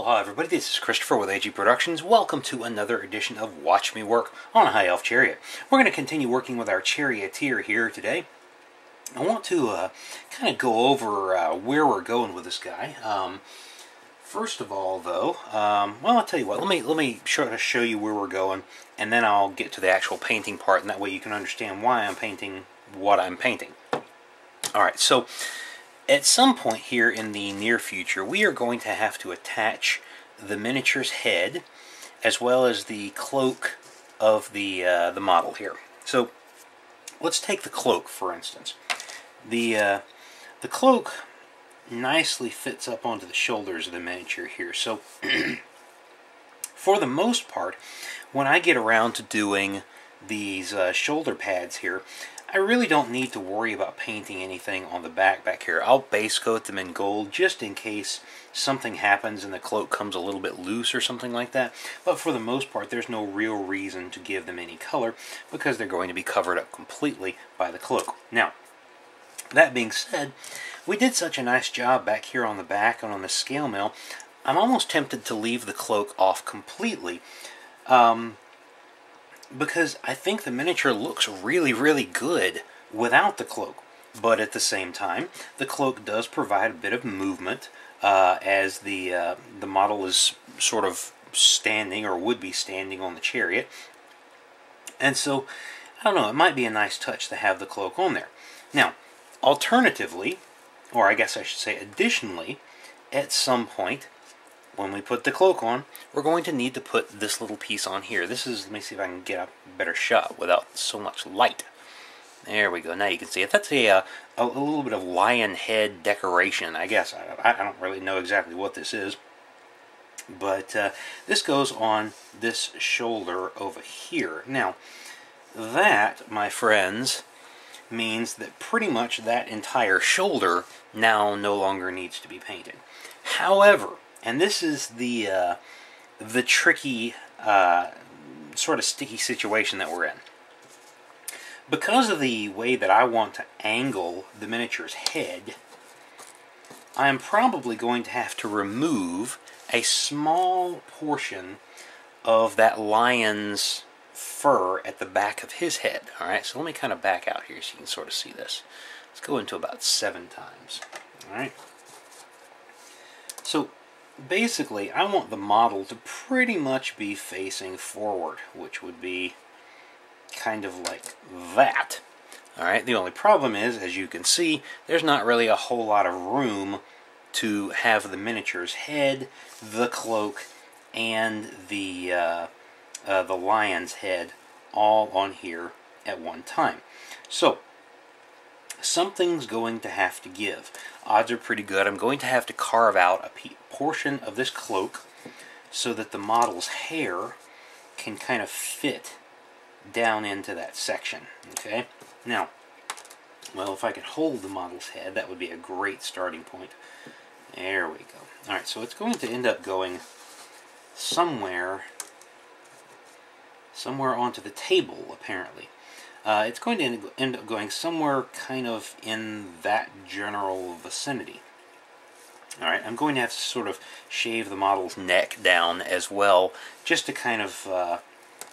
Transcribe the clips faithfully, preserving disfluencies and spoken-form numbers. Aloha everybody, this is Christopher with A G Productions. Welcome to another edition of Watch Me Work on a High Elf Chariot. We're going to continue working with our charioteer here today. I want to uh, kind of go over uh, where we're going with this guy. Um, first of all though, um, well I'll tell you what, let me, let me show, show you where we're going and then I'll get to the actual painting part, and that way you can understand why I'm painting what I'm painting. Alright, so at some point here in the near future, we are going to have to attach the miniature's head as well as the cloak of the uh, the model here. So let's take the cloak, for instance. The, uh, the cloak nicely fits up onto the shoulders of the miniature here. So for the most part, when I get around to doing these uh, shoulder pads here, I really don't need to worry about painting anything on the back back here. I'll base coat them in gold just in case something happens and the cloak comes a little bit loose or something like that. But for the most part, there's no real reason to give them any color because they're going to be covered up completely by the cloak. Now, that being said, we did such a nice job back here on the back and on the scale mill, I'm almost tempted to leave the cloak off completely. Um... Because I think the miniature looks really, really good without the cloak. But at the same time, the cloak does provide a bit of movement uh, as the, uh, the model is sort of standing, or would be standing, on the chariot. And so, I don't know, it might be a nice touch to have the cloak on there. Now, alternatively, or I guess I should say additionally, at some point, when we put the cloak on, we're going to need to put this little piece on here. This is, let me see if I can get a better shot without so much light. There we go, now you can see it. That's a, a, a little bit of lion head decoration, I guess. I, I don't really know exactly what this is. But uh, this goes on this shoulder over here. Now, that, my friends, means that pretty much that entire shoulder now no longer needs to be painted. However, and this is the uh, the tricky uh, sort of sticky situation that we're in. Because of the way that I want to angle the miniature's head, I'm probably going to have to remove a small portion of that lion's fur at the back of his head. Alright, so let me kind of back out here so you can sort of see this. Let's go into about seven times. Alright. So basically, I want the model to pretty much be facing forward, which would be kind of like that. Alright, the only problem is, as you can see, there's not really a whole lot of room to have the miniature's head, the cloak, and the, uh, uh, the lion's head all on here at one time. So, something's going to have to give. Odds are pretty good I'm going to have to carve out a portion of this cloak so that the model's hair can kind of fit down into that section. Okay? Now, well, if I could hold the model's head, that would be a great starting point. There we go. Alright, so it's going to end up going somewhere, somewhere onto the table, apparently. Uh, it's going to end up going somewhere kind of in that general vicinity. Alright, I'm going to have to sort of shave the model's neck down as well, just to kind of uh,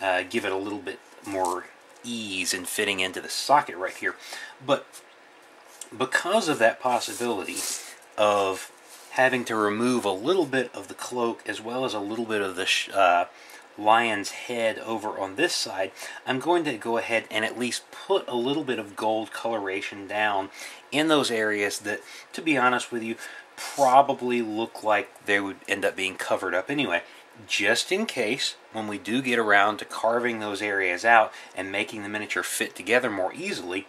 uh, give it a little bit more ease in fitting into the socket right here. But because of that possibility of having to remove a little bit of the cloak as well as a little bit of the sh uh, lion's head over on this side, I'm going to go ahead and at least put a little bit of gold coloration down in those areas that, to be honest with you, probably look like they would end up being covered up anyway, just in case when we do get around to carving those areas out and making the miniature fit together more easily,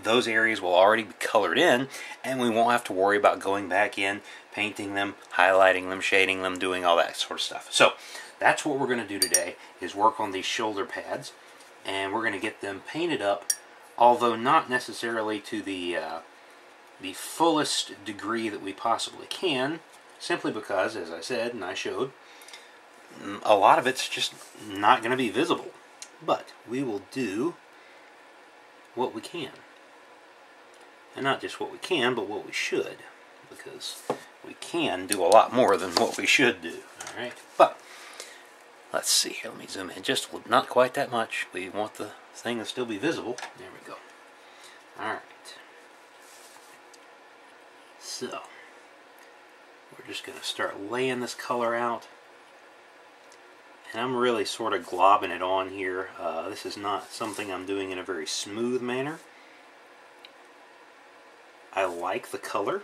those areas will already be colored in, and we won't have to worry about going back in, painting them, highlighting them, shading them, doing all that sort of stuff. So that's what we're going to do today, is work on these shoulder pads, and we're going to get them painted up, although not necessarily to the uh, the fullest degree that we possibly can, simply because, as I said and I showed, a lot of it's just not going to be visible. But we will do what we can. And not just what we can, but what we should, because we can do a lot more than what we should do. All right, but let's see here. Let me zoom in just not quite that much. We want the thing to still be visible. There we go. All right. So we're just going to start laying this color out. And I'm really sort of globbing it on here. Uh, this is not something I'm doing in a very smooth manner. I like the color,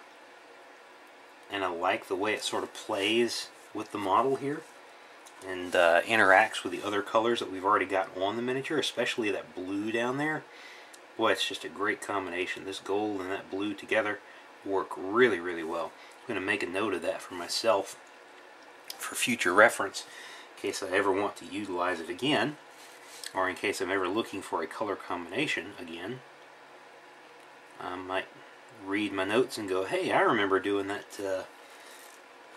and I like the way it sort of plays with the model here and uh, interacts with the other colors that we've already got on the miniature, especially that blue down there. Boy, it's just a great combination. This gold and that blue together work really, really well. I'm going to make a note of that for myself for future reference, in case I ever want to utilize it again, or in case I'm ever looking for a color combination again. I might read my notes and go, hey, I remember doing that uh,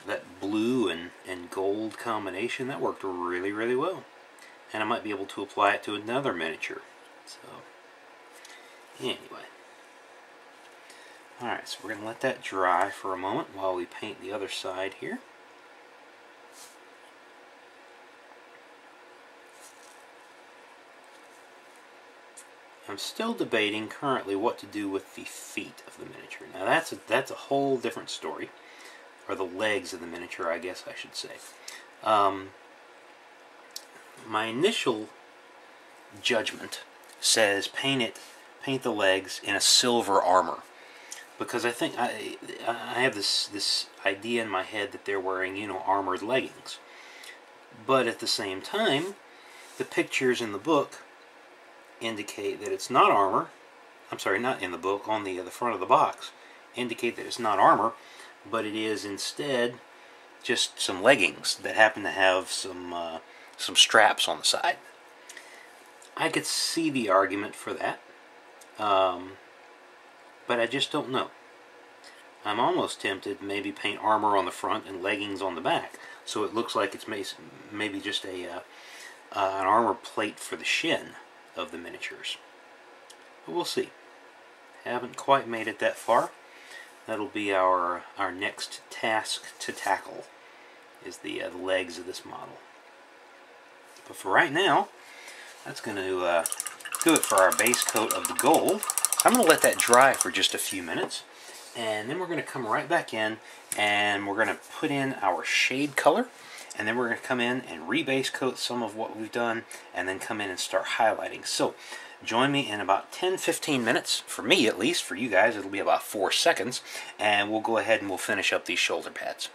that blue and, and gold combination. That worked really, really well. And I might be able to apply it to another miniature. So, anyway. Alright, so we're going to let that dry for a moment while we paint the other side here. I'm still debating currently what to do with the feet of the miniature. Now that's a, that's a whole different story. Or the legs of the miniature, I guess I should say. Um, my initial judgment says paint it, paint the legs in a silver armor. Because I think I, I have this, this idea in my head that they're wearing, you know, armored leggings. But at the same time, the pictures in the book indicate that it's not armor. I'm sorry, not in the book, on the, uh, the front of the box, indicate that it's not armor, but it is instead just some leggings that happen to have some, uh, some straps on the side. I could see the argument for that, um, but I just don't know. I'm almost tempted to maybe paint armor on the front and leggings on the back, so it looks like it's maybe just a, uh, uh, an armor plate for the shin of the miniatures. But we'll see. Haven't quite made it that far. That'll be our our next task to tackle, is the, uh, the legs of this model. But for right now, that's going to uh, do it for our base coat of the gold. I'm going to let that dry for just a few minutes, and then we're going to come right back in, and we're going to put in our shade color. And then we're going to come in and rebase coat some of what we've done, and then come in and start highlighting. So join me in about ten to fifteen minutes, for me at least. For you guys it'll be about four seconds, and we'll go ahead and we'll finish up these shoulder pads.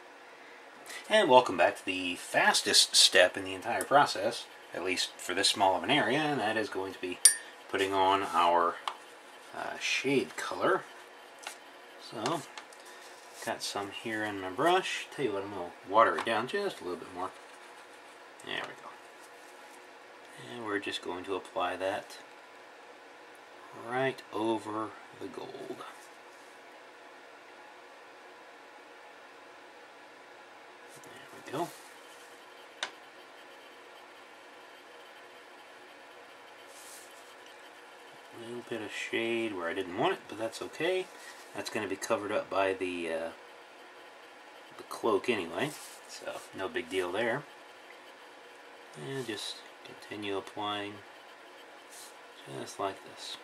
And welcome back to the fastest step in the entire process, at least for this small of an area, and that is going to be putting on our uh, shade color. So, got some here in my brush. Tell you what, I'm going to water it down just a little bit more. There we go. And we're just going to apply that right over the gold. There we go. A little bit of shade where I didn't want it, but that's okay. That's going to be covered up by the, uh, the cloak anyway, so no big deal there. And just continue applying just like this.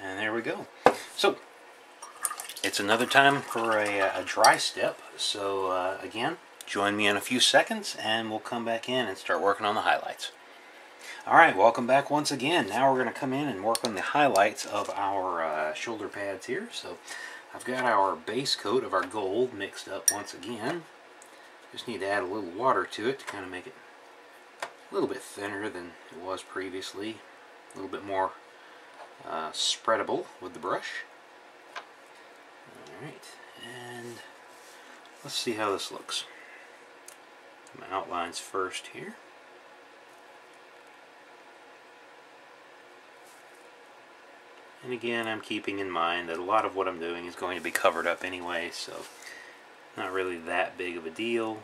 And there we go. So, it's another time for a, a dry step. So, uh, again, join me in a few seconds, and we'll come back in and start working on the highlights. Alright, welcome back once again. Now we're going to come in and work on the highlights of our uh, shoulder pads here. So, I've got our base coat of our gold mixed up once again. Just need to add a little water to it to kind of make it a little bit thinner than it was previously. A little bit more Uh, spreadable with the brush. Alright, and let's see how this looks. My outlines first here. And again, I'm keeping in mind that a lot of what I'm doing is going to be covered up anyway, so not really that big of a deal.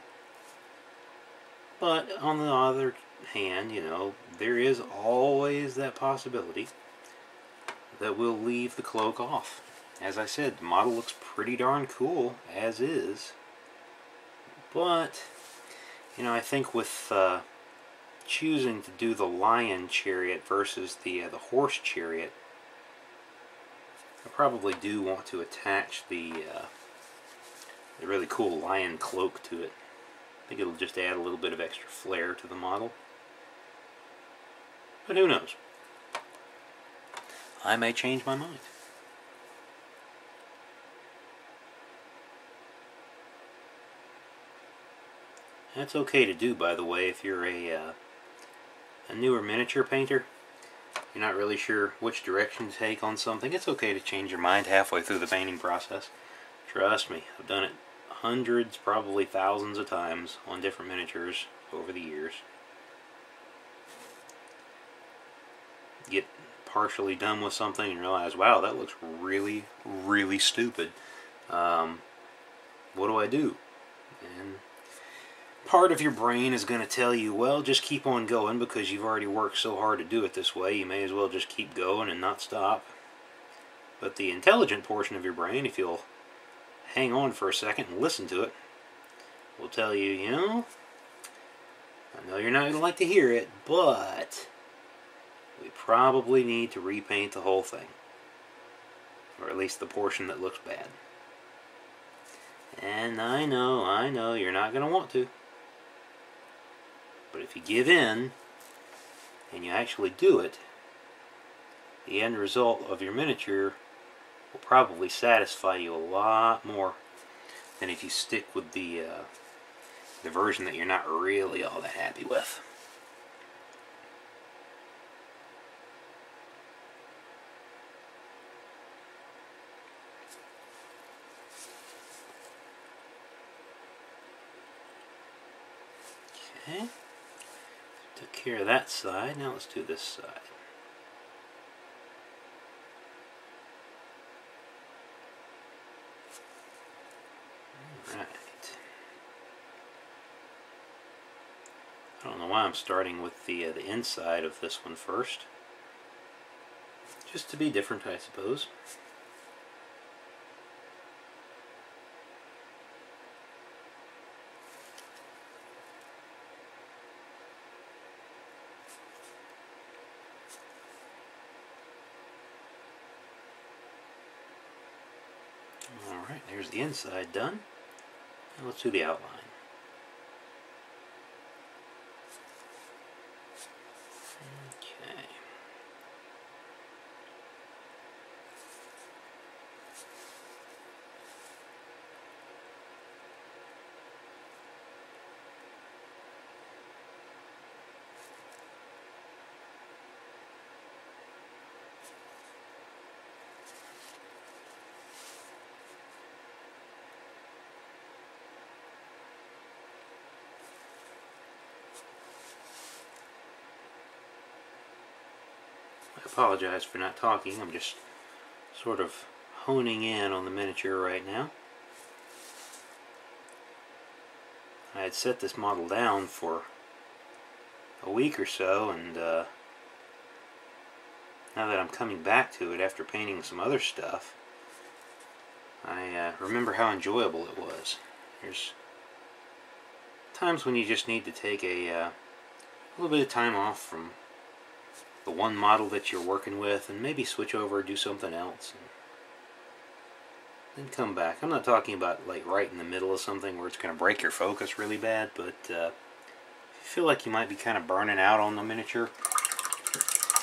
But on the other hand, you know, there is always that possibility that we'll leave the cloak off. As I said, the model looks pretty darn cool as is, but you know, I think with uh, choosing to do the lion chariot versus the uh, the horse chariot, I probably do want to attach the, uh, the really cool lion cloak to it. I think it'll just add a little bit of extra flair to the model. But who knows? I may change my mind. That's okay to do, by the way, if you're a, uh, a newer miniature painter. You're not really sure which direction to take on something. It's okay to change your mind halfway through the painting process. Trust me, I've done it hundreds, probably thousands of times on different miniatures over the years. Get partially done with something and realize, wow, that looks really, really stupid. Um, what do I do? And part of your brain is going to tell you, well, just keep on going because you've already worked so hard to do it this way, you may as well just keep going and not stop. But the intelligent portion of your brain, if you'll hang on for a second and listen to it, will tell you, you know, I know you're not going to like to hear it, but we probably need to repaint the whole thing. Or at least the portion that looks bad. And I know, I know, you're not going to want to. But if you give in, and you actually do it, the end result of your miniature will probably satisfy you a lot more than if you stick with the, uh, the version that you're not really all that happy with. Okay, took care of that side, now let's do this side. Alright. I don't know why I'm starting with the, uh, the inside of this one first. Just to be different, I suppose. Alright, there's the inside done. Now let's do the outline. Okay. I apologize for not talking, I'm just sort of honing in on the miniature right now. I had set this model down for a week or so, and uh, now that I'm coming back to it after painting some other stuff, I uh, remember how enjoyable it was. There's times when you just need to take a, uh, a little bit of time off from the one model that you're working with, and maybe switch over, do something else, and then come back. I'm not talking about like right in the middle of something where it's going to break your focus really bad, but uh, if you feel like you might be kind of burning out on the miniature,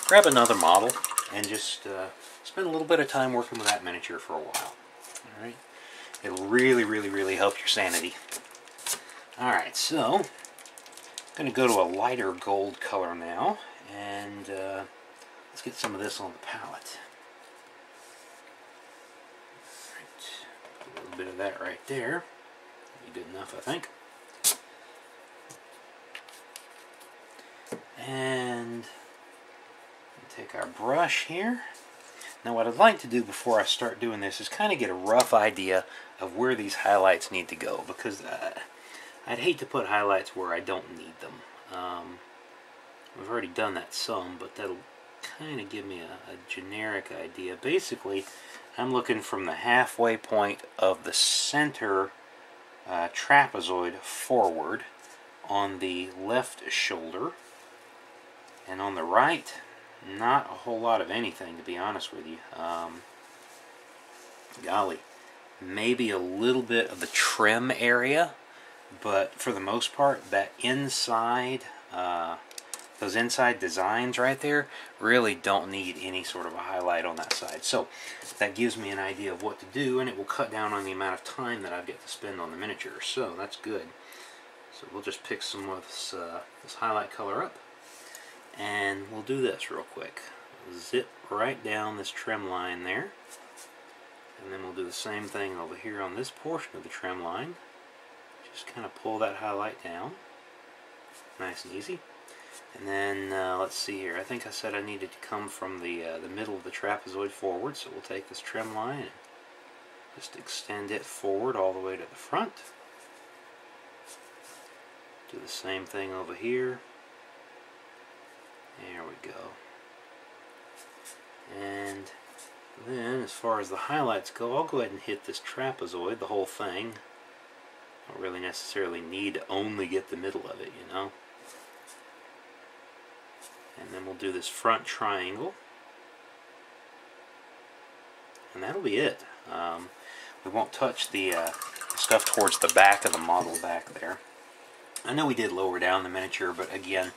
grab another model and just uh, spend a little bit of time working with that miniature for a while. Alright, it'll really, really, really help your sanity. Alright, so I'm going to go to a lighter gold color now. And uh, let's get some of this on the palette. All right. Put a little bit of that right there. That'll be good enough, I think. And take our brush here. Now what I'd like to do before I start doing this is kind of get a rough idea of where these highlights need to go, because uh, I'd hate to put highlights where I don't need them. Um, I've already done that some, but that'll kind of give me a, a generic idea. Basically, I'm looking from the halfway point of the center uh, trapezoid forward on the left shoulder, and on the right, not a whole lot of anything, to be honest with you. Um, golly, maybe a little bit of the trim area, but for the most part, that inside, uh, those inside designs right there really don't need any sort of a highlight on that side. So that gives me an idea of what to do, and it will cut down on the amount of time that I get to spend on the miniature. So that's good. So we'll just pick some of this, uh, this highlight color up. And we'll do this real quick. Zip right down this trim line there. And then we'll do the same thing over here on this portion of the trim line. Just kind of pull that highlight down. Nice and easy. And then, uh, let's see here. I think I said I needed to come from the, uh, the middle of the trapezoid forward. So we'll take this trim line and just extend it forward all the way to the front. Do the same thing over here. There we go. And then, as far as the highlights go, I'll go ahead and hit this trapezoid, the whole thing. I don't really necessarily need to only get the middle of it, you know. And then we'll do this front triangle. And that'll be it. Um, we won't touch the uh, stuff towards the back of the model back there. I know we did lower down the miniature, but again,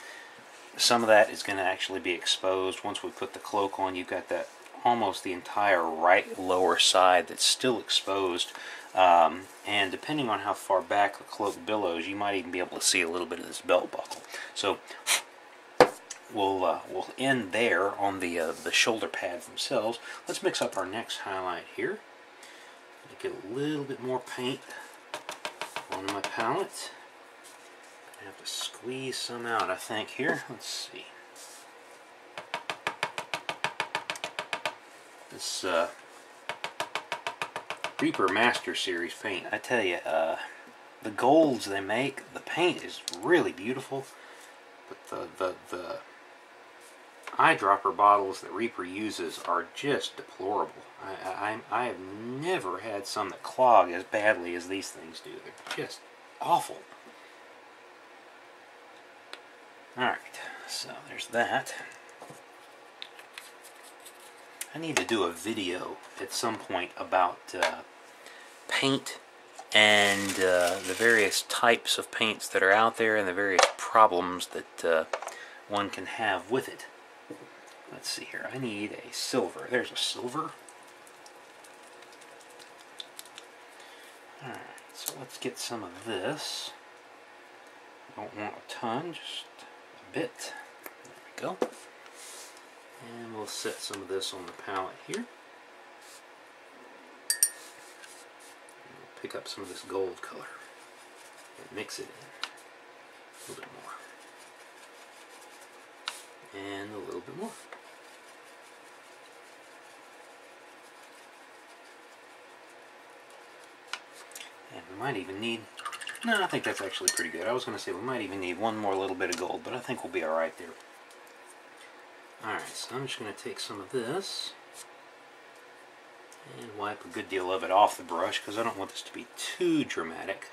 some of that is going to actually be exposed. Once we put the cloak on, you've got that almost the entire right lower side that's still exposed. Um, and depending on how far back the cloak billows, you might even be able to see a little bit of this belt buckle. So we'll uh, we'll end there on the uh, the shoulder pads themselves. Let's mix up our next highlight here. Get a little bit more paint on my palette. I have to squeeze some out, I think, here. Let's see. This uh, Reaper Master Series paint, I tell you, uh, the golds they make, the paint is really beautiful, but the, the, the eyedropper bottles that Reaper uses are just deplorable. I, I, I have never had some that clog as badly as these things do. They're just awful. Alright, so there's that. I need to do a video at some point about uh, paint and uh, the various types of paints that are out there and the various problems that uh, one can have with it. Let's see here. I need a silver. There's a silver. Alright, so let's get some of this. Don't want a ton, just bit. There we go. And we'll set some of this on the palette here. We'll pick up some of this gold color and mix it in a little bit more. And a little bit more. And we might even need... No, I think that's actually pretty good. I was going to say we might even need one more little bit of gold, but I think we'll be alright there. Alright, so I'm just going to take some of this and wipe a good deal of it off the brush because I don't want this to be too dramatic.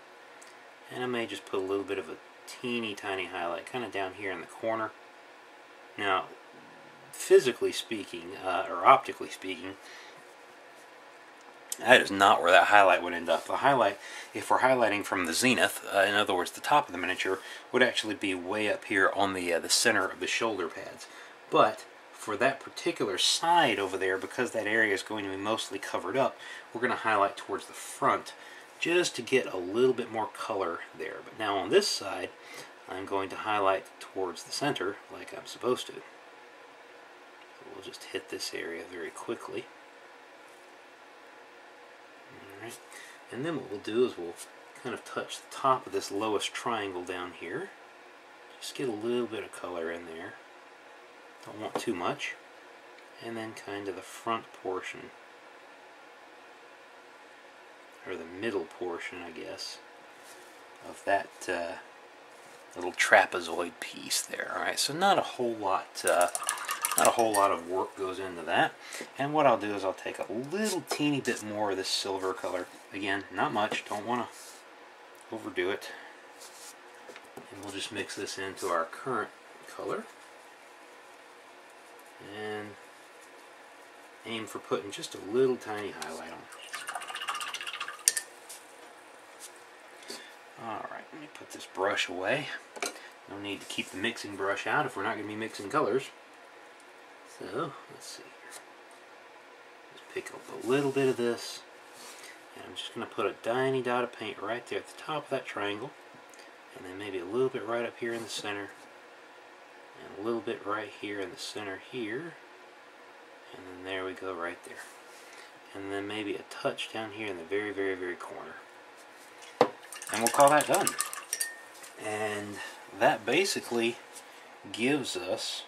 And I may just put a little bit of a teeny tiny highlight kind of down here in the corner. Now, physically speaking, uh, or optically speaking, that is not where that highlight would end up. The highlight, if we're highlighting from the zenith, uh, in other words the top of the miniature, would actually be way up here on the, uh, the center of the shoulder pads. But for that particular side over there, because that area is going to be mostly covered up, we're going to highlight towards the front just to get a little bit more color there. But now on this side, I'm going to highlight towards the center like I'm supposed to. So we'll just hit this area very quickly. Right. And then what we'll do is we'll kind of touch the top of this lowest triangle down here. Just get a little bit of color in there. Don't want too much. and then kind of the front portion, or the middle portion, I guess, of that uh, little trapezoid piece there. All right, so not a whole lot, uh, not a whole lot of work goes into that. And what I'll do is I'll take a little teeny bit more of this silver color. Again, not much. Don't want to overdo it. And we'll just mix this into our current color. And aim for putting just a little tiny highlight on. Alright, let me put this brush away. No need to keep the mixing brush out if we're not going to be mixing colors. So, let's see here. Just pick up a little bit of this. And I'm just going to put a tiny dot of paint right there at the top of that triangle. And then maybe a little bit right up here in the center. And a little bit right here in the center here. And then there we go, right there. And then maybe a touch down here in the very, very, very corner. And we'll call that done. And that basically gives us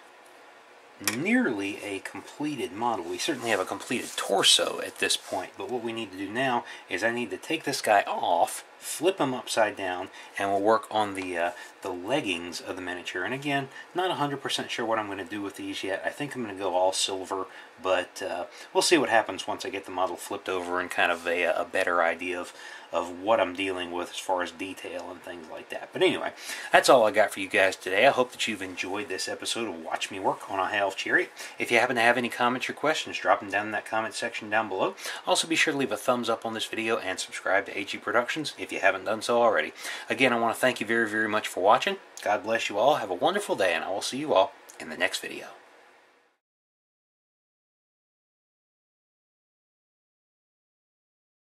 nearly a completed model. We certainly have a completed torso at this point, but what we need to do now is I need to take this guy off, flip him upside down, and we'll work on the uh, the leggings of the miniature. And again, not one hundred percent sure what I'm going to do with these yet. I think I'm going to go all silver, but uh, we'll see what happens once I get the model flipped over and kind of a, a better idea of of what I'm dealing with as far as detail and things like that. But anyway, that's all I got for you guys today. I hope that you've enjoyed this episode of Watch Me Work on a High Elf Chariot. If you happen to have any comments or questions, drop them down in that comment section down below. Also, be sure to leave a thumbs up on this video and subscribe to A G Productions if you haven't done so already. Again, I want to thank you very, very much for watching. God bless you all. Have a wonderful day, and I will see you all in the next video.